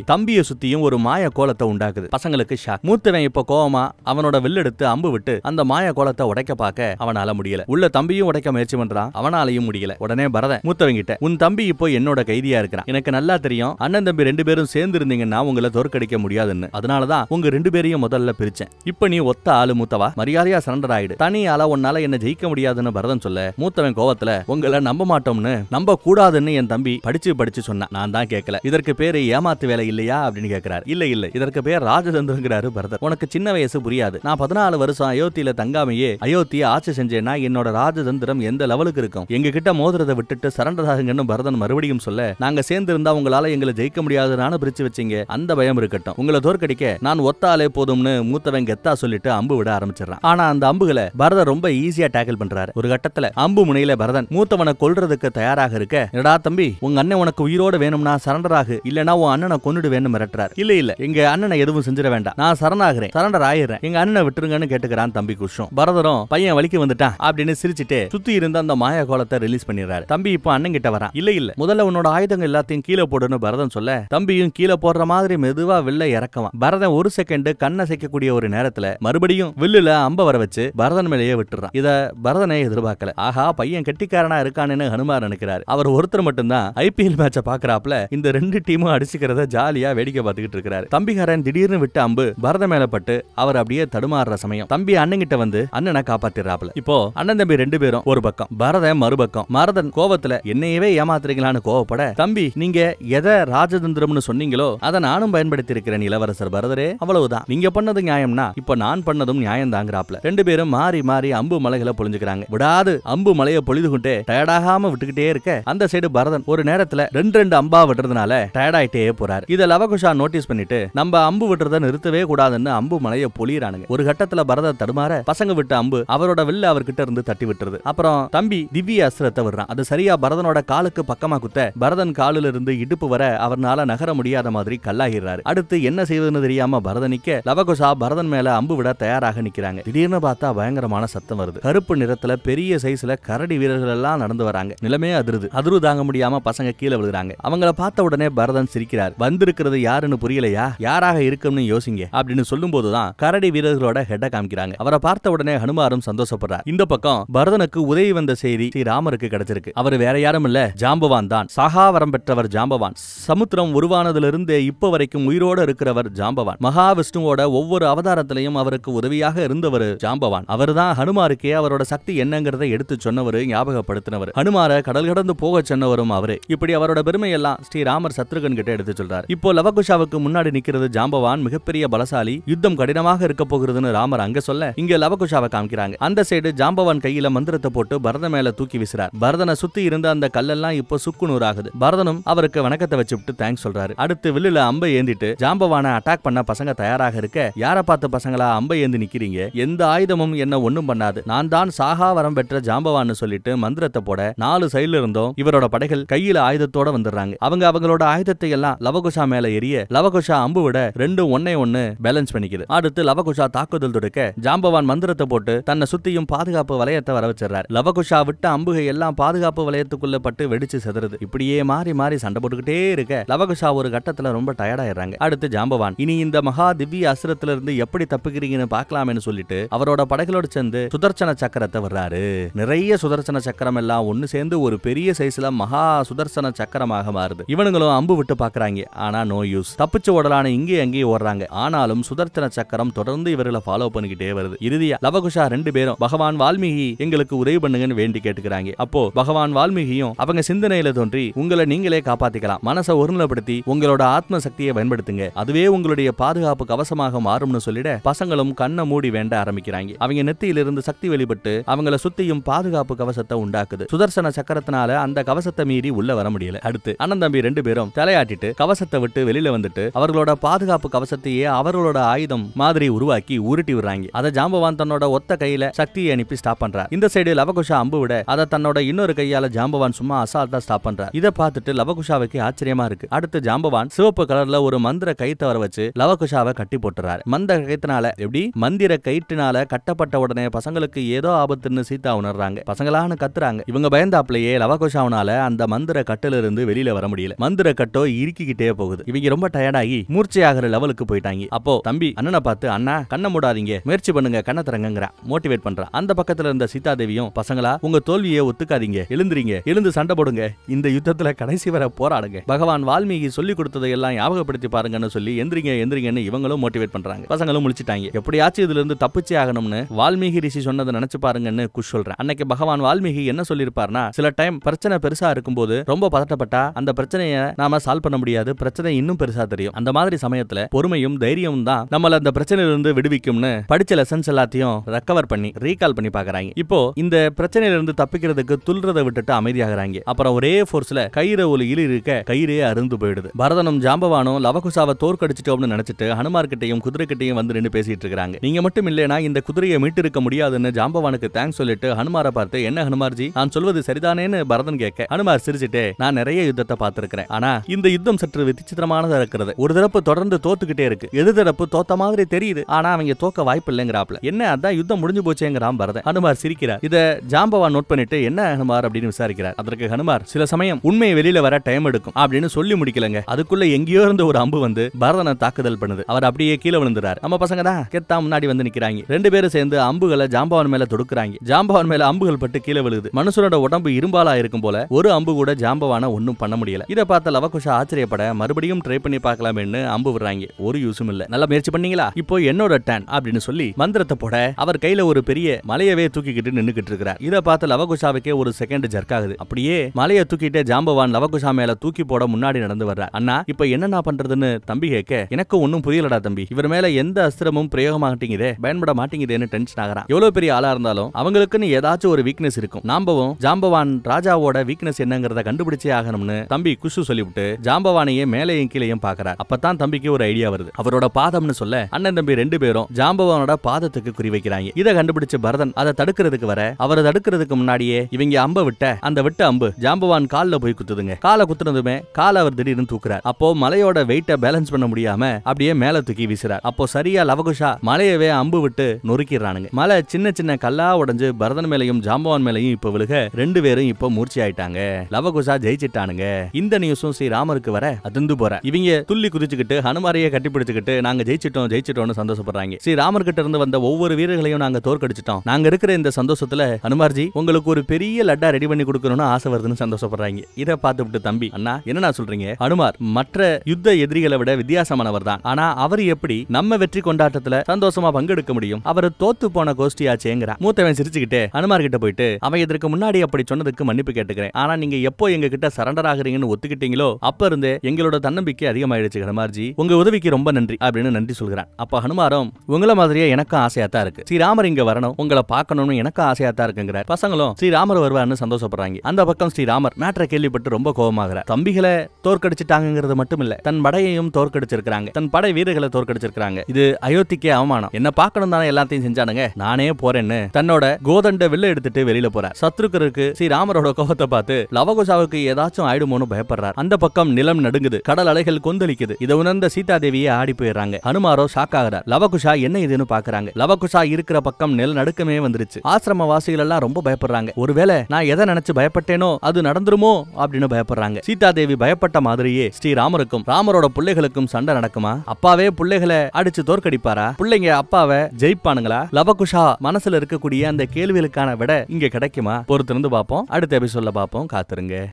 தம்பியை சுத்தியும் ஒரு மாய கோலத்தை உண்டாக்குது. பசங்களுக்கு ஷாக். மூத்தவன் இப்ப கோவமா அவனோட வில்லெடுத்து அம்பு விட்டு அந்த மாய கோலத்தை உடைக்க பார்க்க அவனால முடியல. உள்ள தம்பியும் உடைக்க முயற்சி பண்றான், அவனாலையும் முடியல. உடனே பரதன் மூத்தவங்கிட்ட, உன் தம்பி இப்போ என்னோட கைதியா இருக்கிறான். எனக்கு நல்லா தெரியும் அண்ணன் தம்பி ரெண்டு பேரும் சேர்ந்து இருந்தீங்கன்னா உங்களை தோற்கடிக்க முடியாதுன்னு. அதனாலதான் உங்க ரெண்டு பேரையும் முதல்ல பிரிச்சேன். இப்ப நீ ஒத்த ஆளு மூத்தவா, மரியாதையா சரண்டர் ஆயிடு. தனியால உன்னால என்ன ஜெயிக்க முடியாதுன்னு பரதன் சொல்ல, மூத்தவன் கோவத்துல உங்களை நம்ப மாட்டோம்னு நம்ப கூடாதுன்னு என் தம்பி படிச்சு படிச்சு சொன்னா, நான் தான் கேட்கல. இதற்கு பேரு ஏமாத்து வேலை இல்லையா அப்படின்னு கேட்கிறாரு. இல்ல இல்ல, இதற்கு பேர் ராஜதந்திரங்கிறாரு பரதன். உனக்கு சின்ன வயசு புரியாது. நான் 14 வருஷம் அயோத்தியில தங்காமையே அயோத்திய ஆட்சி செஞ்சேன்னா என்னோட ராஜதந்திரம் எந்த லெவலுக்கு இருக்கும். எங்க கிட்ட மோதிரத்தை விட்டுட்டு சரண்டர் ஆகுங்கன்னு பரதன் மறுபடியும் சொல்ல, நாங்க சேர்ந்து இருந்தா உங்களால எங்களை ஜெயிக்க முடியாதுன்னு பிரிச்சு வச்சீங்க, அந்த பயம் இருக்கட்டும். உங்களை தோற்கடிக்க நான் ஒத்தாலே போதும்னு மூத்தவன் கெத்தா சொல்லிட்டு அம்பு விட ஆரம்பிச்சிடறான். ஆனா அந்த அம்புகளை பரதன் ரொம்ப ஈஸியா டேக்கிள் பண்றாரு. ஒரு கட்டத்துல அம்பு முனையில பரதன் மூத்தவனை கொல்றதுக்கு தயாராக இருக்க, என்னடா தம்பி உங்க அண்ணன் உனக்கு உயிரோட வேணும்னா சரண்டர் ஆகு, இல்லனா உன் அண்ணனை கொன்னுடு வேணும் மிரட்டுறாரு. இல்ல இல்ல, எங்க அண்ணனை எதுவும் செஞ்சிட வேண்டாம், நான் சரணாகிறேன், சரண்டர் ஆயிடுறேன், எங்க அண்ணனை விட்டுருங்கன்னு கேட்டுக்கிறான் தம்பி குஷும். பரதரும் பையன் வலிக்கு வந்துட்டான் அப்படின்னு சிரிச்சுட்டு சுத்தி இருந்த அந்த மாய கோலத்தை ரிலீஸ் பண்ணிடுறாரு. தம்பி இப்போ அண்ணன் கிட்ட வரான். இல்ல இல்ல, முதல்ல உன்னோட ஆயுதங்கள் எல்லாத்தையும் கீழே போடுன்னு பரதன் சொல்ல, தம்பியும் கீழே போடுற மாதிரி மெதுவா வில்ல இறக்குவான். பரதன் ஒரு செகண்ட் கண்ணசைக்கக்கூடிய ஒரு நேரத்துல மறுபடியும் வில்லுல அம்ப வர வச்சு பரதன் மேலேயே விட்டுறான். இத பரதனை எதிர்பார்க்கல. ஆஹா, பையன் கெட்டிக்காரனா இருக்கான்னு ஹனுமார் நினைக்கிறாரு. அவர் ஒருத்தர் மட்டும்தான் ஐபிஎல் மேட்சை பாக்குறாப்ல இந்த ரெண்டு டீமும் அடிச்சுக்கிறத ஜாலியா வேடிக்கை பார்த்துக்கிட்டு இருக்கிறாரு. தம்பிகாரன் திடீர்னு விட்டு அம்பு பரதன் மேல பட்டு அவர் அப்படியே தடுமாறுற சமயம் தம்பி அண்ணன்கிட்ட வந்து அண்ணனை காப்பாத்திடுறாப்ல. இப்போ அண்ணன் தம்பி ரெண்டு பேரும் ஒரு பக்கம், பரதன் மறுபக்கம். பரதன் கோபத்துல என்னையவே ஏமாத்துறீங்களான்னு கோவப்பட, தம்பி நீங்க எதை ராஜதந்திரம்னு சொன்னீங்களோ அதை நானும் பயன்படுத்தி இருக்கிறேன் இளவரசர் பரதரே, அவ்வளவுதான். நீங்க பண்ணது நியாயம்னா இப்ப நான் பண்ணதும் நியாயம் தாங்கிறாப்ல. ரெண்டு பேரும் மாறி மாறி அம்பு மலைகளை பொழிஞ்சுக்கிறாங்க. விடாது அம்பு மலையை பொழிதுகொண்டே டயர்டாகாம விட்டுக்கிட்டே இருக்க, அந்த சைடு பரதன் ஒரு நேரத்துல ரெண்டு அம்பா விடுறதுனால டயர்டாயிட்டே போறாரு. இதை லவகுஷா நோட்டீஸ் பண்ணிட்டு நம்ம அம்பு விட்டுறத நிறுத்தவே கூடாதுன்னு அம்பு மலையை பொழியறானுங்க. ஒரு கட்டத்துல பரதன் தடுமாற பசங்க விட்டு அம்பு அவரோட வில்ல அவர்கிட்ட இருந்து தட்டி விட்டுறது. அப்புறம் தம்பி திவ்ய அஸ்திரத்தை விடுறான். அது சரியா பரதனோட காலுக்கு பக்கமா குத்த பரதன் காலில் இருந்து இடுப்பு வர அவர்னால நகர முடியாத மாதிரி கல்லாகிறாரு. அடுத்து என்ன செய்வதுன்னு தெரியாம பரதனிக்க லவகுஷா பரதன் மேல அம்பு விட தயாராக நிக்கிறாங்க. திடீர்னு பார்த்தா பயங்கரமான சத்தம் வருது. கருப்பு நிறத்துல பெரிய சைஸ்ல கரடி வீரர்கள் எல்லாம் நடந்து வராங்க. நிலமே அதிருது. அதிர்வு தாங்க முடியாம பசங்க கீழே விழுகிறாங்க. அவங்களை பார்த்த உடனே பரதன் சிரிக்கிறார். வந்திருக்கிறது யாருன்னு புரியலையா, யாராக இருக்கும்னு யோசிங்க அப்படின்னு சொல்லும் போதுதான் கரடி வீரர்களோட ஹெட்டை காமிக்கிறாங்க. அவரை பார்த்த உடனே ஹனுமாரும் சந்தோஷப்படுறார். இந்த பக்கம் பரதனுக்கு உதவி வந்த செய்தி ஸ்ரீராமருக்கு கிடைச்சிருக்கு. அவர் வேற யாரும் இல்ல, ஜாம்பவான் தான். சகாவரம் பெற்றவர் ஜாம்பவான். சமுத்திரம் உருவானதிலிருந்து இப்ப வரைக்கும் உயிரோட இருக்கிறவர் ஜாம்பவான். மகாவிஷ்ணுவோட ஒவ்வொரு அவதாரத்திலையும் அவருக்கு உதவியாக இருந்தவர் ஜாம்பவான். அவர் தான் ஹனுமாருக்கே அவரோட சக்தி என்னங்கிறத எடுத்து சொன்னவர், ஞாபகப்படுத்தினவர், ஹனுமாரை கடல் கடந்து போக சொன்னவரும் அவரு. இப்படி அவரோட பெருமையெல்லாம் ஸ்ரீராமர் சத்ருகன் கிட்ட எடுத்து சொல்றார். இப்போ லவகுஷாவுக்கு முன்னாடி நிக்கிறது ஜாம்பவான், மிகப்பெரிய பலசாலி, யுத்தம் கடினமாக இருக்க போகிறதுன்னு ராமர் அங்க சொல்ல, இங்க லவகுஷாவை காமிக்கிறாங்க. அந்த சைடு ஜாம்பவான் கையில மந்திரத்தை போட்டு பரத மேல தூக்கி விசுறார். பரதனை சுத்தி இருந்த அந்த கல்லெல்லாம் இப்போ சுக்குநூறாகுது. பரதனும் அவருக்கு வணக்கத்தை வச்சுட்டு தேங்க்ஸ் சொல்றாரு. அடுத்து வில்லுல அம்பை ஏந்திட்டு ஜாம்பவானை அட்டாக் பண்ண பசங்க தயாராக இருக்க, யாரை பார்த்து பசங்களா அம்பை ஏந்தி நிக்கிறீங்க, எந்த ஆயுதமும் என்ன ஒண்ணும் பண்ணாது, நான் தான் சாகாவரம் பெற்ற ஜாம்பவான்னு சொல்லிட்டு மந்திரத்தை போட 4 சைடுல இருந்தோம் இவரோட படைகள் கையில ஆயுதத்தோட வந்துடுறாங்க. அவங்க அவங்களோட ஆயுதத்தை எல்லாம் லவகுஷா மேல எரிய லவகுஷா அம்பு விட ரெண்டும் ஒன்னே ஒன்னு பேலன்ஸ் பண்ணிக்குது. அடுத்து லவகுஷா தாக்குதல் தொடுக்க ஜாம்பவான் மந்திரத்தை போட்டு தன்னை சுத்தியும் பாதுகாப்பு வளையத்தை வர வச்சிடறாரு. லவகுஷா விட்ட அம்புகை எல்லாம் பாதுகாப்பு வளையத்துக்குள்ள பட்டு வெடிச்சு செதறது. இப்படியே மாறி மாறி சண்டை போட்டுக்கிட்டே இருக்க லவகுஷா ஒரு கட்டத்துல ரொம்ப டயர்டாயிடுறாங்க. அடுத்து ஜாம்பவான், இனி இந்த மகா திவ்ய அசுரத்துல இருந்து எப்படி தப்புக்கிறீங்கன்னு பார்க்கலாம்னு சொல்லிட்டு அவரோட படைகளோடு சேர்ந்து சுதர்சன சக்கரத்தை வர்றாரு. நிறைய சுதர்சன சக்கரம் எல்லாம் ஒன்னு சேர்ந்து ஒரு பெரிய சைஸ்ல மகா சுதர்சன சக்கரமாக மாறுது. இவனுங்களும் அம்பு விட்டு பாக்குறாங்க. ஆனா நோ யூஸ். தப்பிச்சு ஓடலான்னு இங்கே அங்கேயே ஓடுறாங்க. ஆனாலும் சுதர்சன சக்கரம் தொடர்ந்து இவர்களை ஃபாலோ பண்ணிக்கிட்டே வருது. இறுதியா லவகுஷா ரெண்டு பேரும் பகவான் வால்மீகி எங்களுக்கு உதவி பண்ணுங்கன்னு வேண்டி கேட்டுக்கிறாங்க. அப்போ பகவான் வால்மீகியும் அவங்க சிந்தனையில தோன்றி உங்களை நீங்களே காப்பாத்திக்கலாம், மனசை ஒருநிலைப்படுத்தி உங்களோட ஆத்ம சக்தியை பயன்படுத்துங்க, அதுவே உங்களுடைய பாதுகாப்பு கவசமாக மாறும்னு சொல்லிட பசங்களும் கண்ணை மூடி வேண்ட ஆரம்பிக்கிறாங்க. அவங்க நெத்தியிலிருந்து சக்தி வெளிப்பட்டு அவங்கள சுத்தியும் பாதுகாப்பு கவசத்தை உண்டாக்குது. சுதர்சன சக்கரத்தினால அந்த கவசத்தை மீறி உள்ள வர முடியல. அடுத்து அண்ணன் தம்பி ரெண்டு பேரும் தலையாட்டிட்டு கவசத்தை விட்டு வெளியில வந்துட்டு அவர்களோட பாதுகாப்பு கவசத்தையே அவர்களோட ஆயுதம் மாதிரி உருவாக்கி உருட்டி விடுறாங்க. அதை ஜாம்பவான் தன்னோட ஒத்த கையில சக்தியை அனுப்பி ஸ்டாப் பண்றார். இந்த சைடு லவகுஷா அம்பு விட அதை தன்னோட இன்னொரு கையால ஜாம்பவான் சும்மா அசால்ட்டா ஸ்டாப் பண்றார். இதை பார்த்துட்டு லவகுஷாவுக்கு ஆச்சரியமா இருக்கு. அடுத்து ஜாம்பவான் சிவப்பு கலர்ல ஒரு மந்திர கைத்தை வர வச்சு லவகுஷாவை கட்டி போட்டுறாரு. மந்திர கைத்தினால எப்படி மந்திர கைத்தினால கட்டப்பட்ட உடனே பசங்களுக்கு ஏதோ ஆபத்துன்னு சீதா உணர்றாங்க. பசங்களான்னு கத்துறாங்க. இவங்க பயந்தாப்லயே லவகுஷாவனால அந்த மந்திர கட்டில இருந்து வெளியில வர முடியல. மந்திர கட்டோ இருக்கிக்கிட்டே போகுது. இவங்க ரொம்ப டயர்டாகி மூர்ச்சையாகிற லெவலுக்கு போயிட்டாங்க. அப்போ தம்பி அண்ணனை பார்த்து, அண்ணா கண்ண மூடாதீங்க, முயற்சி பண்ணுங்க, கண்ண திறங்குங்கற மோட்டிவேட் பண்றான். அந்த பக்கத்துல இருந்த சீதா தேவியும், பசங்களா உங்க தோல்வியை ஒத்துக்காதீங்க, எழுந்துறீங்க, எழுந்து சண்டை போடுங்க, இந்த யுத்தத்துல கடைசி வரை போராடுங்க, பகவான் வால்மீகி சொல்லி கொடுத்ததை எல்லாம் ஞாபகப்படுத்தி பாருங்கன்னு சொல்லி எந்திரிங்க எந்திரிங்கன்னு இவங்களும் மோட்டிவேட் பண்றாங்க. பசங்களும் முழிச்சிட்டாங்க. எப்படியாச்சும் இதுல இருந்து தப்பிச்சே ஆகணும்னு வால்மீகி ரிஷி சொன்னதை நினைச்சு பாருங்கன்னு குஷ் சொல்றேன். அன்னைக்கு பகவான் வால்மீகி என்ன சொல்லிருப்பாருன்னா, சில டைம் பிரச்சனை பெருசா இருக்கும்போது ரொம்ப பதட்டப்பட்டா அந்த பிரச்சனையை நாம சால்வ் பண்ண முடியாது, பிரச்சனை இன்னும் பெருசா தெரியும். அந்த மாதிரி சமயத்துல பொறுமையும் தைரியமும் தான் நம்மள அந்த பிரச்சனையில இருந்து விடுவிக்கும்னு படிச்ச லெசன்ஸ் எல்லாத்தையும் ரெக்கவர் பண்ணி ரீகால் பண்ணி பாக்குறாங்க. இப்போ இந்த பிரச்சனையில இருந்து தப்பிக்கிறதுக்கு துல்றதை விட்டுட்டு அமைதியாகறாங்க. அப்புறம் ஒரே ஃபோர்ஸ்ல கயிறு ஒரு இழு இருக்க கயிறே அருந்து போயிடுது. பரதனும் ஜாம்பவானும் லவகுஷாவை தோற்கடிச்சிட்டோம்னு நினைச்சிட்டு ஹனுமார் கிட்டையும் குதிரை கிட்டையும் வந்து நின்று பேசிட்டு இருக்காங்க. நீங்க மட்டும் இல்லைனா இந்த குதிரையை மீட்டு இருக்க முடியாதுன்னு ஜாம்பவானுக்கு தேங்க்ஸ் சொல்லிட்டு ஹனுமாரை பார்த்து, என்ன ஹனுமார்ஜி, நான் சொல்வது சரிதானேன்னு பரதன் கேட்க, ஹனுமார் சிரிச்சிட்டே, நான் நிறைய யுத்தத்தை பார்த்திருக்கிறேன், ஆனா இந்த யுத்தம் சற்று விசித்திரமானதா இருக்கிறது. ஒரு தரப்பு தொடர்ந்து தோத்துக்கிட்டே இருக்கு, எதிர் தரப்பு தோத்த மாதிரி தெரியுது, ஆனா அவங்க தோக்க வாய்ப்பு இல்லைங்கிறாப்ல. என்ன அதான் யுத்தம் முடிஞ்சு போச்சேங்கிறான் பரதன். ஹனுமார் சிரிக்கிறார். இத ஜாம்பவான் நோட் பண்ணிட்டு என்ன ஹனுமார் அப்படின்னு விசாரிக்கிறார். அதற்கு ஹனுமார், சில சமயம் உண்மையை வெளியில வர டைம் எடுக்கும் அப்படின்னு சொல்லி முடிக்கலங்க, அதுக்குள்ள எங்கேயோ இருந்த ஒரு அம்பு வந்து பரதனை தாக்குதல் பண்ணுது. அவர் அப்படியே கீழே விழுந்துறாரு. நம்ம பசங்க தான் கெத்தா முன்னாடி வந்து நிக்கிறாங்க. ரெண்டு பேரும் சேர்ந்து அம்புகளை ஜாம்பவான் மேல தொடுக்கிறாங்க. ஜாம்பவான் மேல அம்புகள் பட்டு கீழே விழுது. மனுஷனோட உடம்பு இரும்பாலா இருக்கும் போல ஒரு அம்பு கூட ஜாம்பவான ஒன்னும் பண்ண முடியல. இதை பார்த்த லவகுஷா ஆச்சரியப்பட, மறுபடியும் ட்ரை பண்ணி பார்க்கலாம்னு அம்பு விடுறாங்க. ஒரு யூஸும் இல்ல. நல்லா முயற்சி பண்ணீங்களா, இப்போ என்னோட டர்ன் அப்படின்னு சொல்லி மந்திரத்தை போட அவர் கையில ஒரு பெரிய மலையவே தூக்கிக்கிட்டு நின்னுக்கிட்டு இருக்கிறார். இதை பார்த்து லவகுஷாவுக்கே ஒரு செகண்ட் ஜர்க் ஆகுது. அப்படியே மலையை தூக்கிட்டு ஜாம்பவான் லவகுஷா மேல தூக்கி போட முன்னாடி நடந்து வர்ற, அண்ணா இப்ப என்னன்னா பண்றதுன்னு தம்பி கேட்க, எனக்கு ஒன்னும் புரியலடா தம்பி, இவர் மேல எந்த அஸ்திரமும் பிரயோகமாட்டேங்குதே, பயன்பட மாட்டேங்குதேன்னு டென்ஷன் ஆகிறான். எவ்வளவு பெரிய ஆளா இருந்தாலும் அவங்களுக்குன்னு ஏதாச்சும் ஒரு வீக்னஸ் இருக்கும். நாம்பவும் ஜாம்பவான் ராஜாவோட வீக்னஸ் என்னங்கிறத கண்டுபிடிச்சே ஆகணும்னு தம்பி குஷு சொல்லிவிட்டு ஜாம்பவானையே மேலையும் கீழையும் பாக்குறார். அப்பதான் தம்பிக்கு ஒரு ஐடியா வருது. அவரோட பாதம்னு சொல்ல அண்ணன் தம்பி ரெண்டு பேரும் ஜாம்பவானோட பாதத்துக்கு குறிவைக்கிறாங்க. இதை கண்டுபிடிச்ச பரதன் அதை தடுக்கிறதுக்கு வர, அவரை தடுக்கிறதுக்கு முன்னாடியே இவங்க அம்ப விட்ட அந்த விட்ட அம்பு ஜாம்பவான் கால்ல போய் குத்துதுங்க. காலை குத்துனதுமே காலை அவர் திடீர்னு தூக்குறார். அப்போ மலையோட வெயிட்ட பேலன்ஸ் பண்ண முடியாம அப்படியே மேல தூக்கி வீசுறார். அப்போ சரியா லவகுஷா மலையவே அம்பு விட்டு நொறுக்கிறானுங்க. மலை சின்ன சின்ன கல்லா உடஞ்சு பரதன் மேலையும் ஜாம்பவான் மேலையும் இப்ப விழுக ரெண்டு பேரும் இப்ப மூர்ச்சி ஆயிட்டாங்க. லவகுஷா ஜெயிச்சிட்டானுங்க. இந்த நியூஸும் ஸ்ரீராமருக்கு வர அதிர்ந்து போற இவங்க துள்ளி குதிச்சுக்கிட்டு ஹனுமாரையே கட்டிப்பிடிச்சுக்கிட்டு நாங்க ஜெயிச்சிட்டோம் ஜெயிச்சிட்டோம்னு சந்தோஷப்படுறாங்க. ஸ்ரீராமர் கிட்ட இருந்து வந்த ஒவ்வொரு வீரர்களையும் நாங்க தோற்கடிச்சிட்டோம், நாங்க இருக்கிற இந்த சந்தோஷத்துல ஹனுமார்ஜி உங்களுக்கு ஒரு பெரிய லட்டா ரெடி பண்ணி கொடுக்கணும்னு ஆசை வருதுன்னு சந்தோஷப்படுறாங்க. இதை பார்த்துட்டு தம்பி, அண்ணா என்னன்னா சொல்றீங்க, ஹனுமார் மற்ற யுத்த எதிரிகளை விட வித்தியாசமானவர் தான், ஆனா அவர் எப்படி நம்ம வெற்றி கொண்டாட்டத்துல சந்தோஷமா பங்கெடுக்க முடியும், அவர் தோத்து போன கோஷ்டியாச்சேங்கிறா. மூத்தவன் சிரிச்சுக்கிட்டே ஹனுமார் கிட்ட போயிட்டு, அவன் இதற்கு முன்னாடி அப்படி சொன்னதுக்கு மன்னிப்பு கேட்டுக்கிறேன், ஆனா நீங்க எப்போ எங்க கிட்ட சரண்டர் ஆகுறீங்கன்னு ஒத்துக்கிட்டீங்களோ அப்ப இருந்து எங்களோட தன்னம்பிக்கை அதிகமாயிடுச்சு ஹனுமார்ஜி, உங்க உதவிக்கு ரொம்ப நன்றி அப்படின்னு நன்றி சொல்கிறான். அப்ப ஹனுமாரும், உங்களை மாதிரியே எனக்கும் ஆசையா தான் இருக்கு, ஸ்ரீராமர் இங்க வரணும், உங்களை பார்க்கணும்னு எனக்கும் ஆசையா தான் இருக்குங்கிற. பசங்களும் ஸ்ரீராமர் வருவார்னு சந்தோஷப்படுறாங்க. அந்த பக்கம் ஸ்ரீராமர் மேட்டரை கேள்விப்பட்டு ரொம்ப கோபமாகிறார். தம்பிகளை தோற்கடிச்சிட்டாங்கிறது மட்டும் இல்ல, தன் படையையும் தோற்கடிச்சிருக்காங்க, தன் படை வீரர்களை தோற்கடிச்சிருக்காங்க, இது அயோத்திக்கு அவமானம், என்ன பார்க்கணும் தானே எல்லாத்தையும் செஞ்சானுங்க, நானே போறேன்னு தன்னோட கோதண்ட வில்ல எடுத்துட்டு வெளியில போறார். சத்ருக்கருக்கு ஸ்ரீராமரோட கோபத்தை பார்த்து லவகுஷாவுக்கு ஏதாச்சும் ஆயிடுமோன்னு பயப்படுறார். அந்த பக்கம் நிலம் நடுங்குது, கடல் அலைகள் கொந்தளிக்குது. இதை உணர்ந்த சீதா தேவியை ஆடி போயிடுறாங்க. ஹனுமாரோ ஷாக் ஆகிறார். லவகுஷா என்ன இதுன்னு பாக்குறாங்க. லவகுஷா இருக்கிற பக்கம் நில நடுக்கமே வந்துருச்சு. ஆசிரம வாசிகள் எல்லாம் ரொம்ப பயப்படுறாங்க. ஒருவேளை நான் எதை நினைச்சு பயப்பட்டேனோ அது நடந்துருமோ அப்படின்னு பயப்படுறாங்க. சீதா தேவி பயப்பட்ட மாதிரியே ஸ்ரீராமருக்கும் ராமரோட பிள்ளைகளுக்கும் சண்டை நடக்குமா? அப்பாவே பிள்ளைகளை அடிச்சு தோற்கடிப்பாரா? பிள்ளைங்க அப்பாவை ஜெயிப்பானுங்களா? லவகுஷா மனசுல இருக்கக்கூடிய அந்த கேள்விகளுக்கான விட இங்க கிடைக்குமா? பொறுத்திருந்து பார்ப்போம். அடுத்த எபிசோட்ல பார்ப்போம். காத்துருங்க.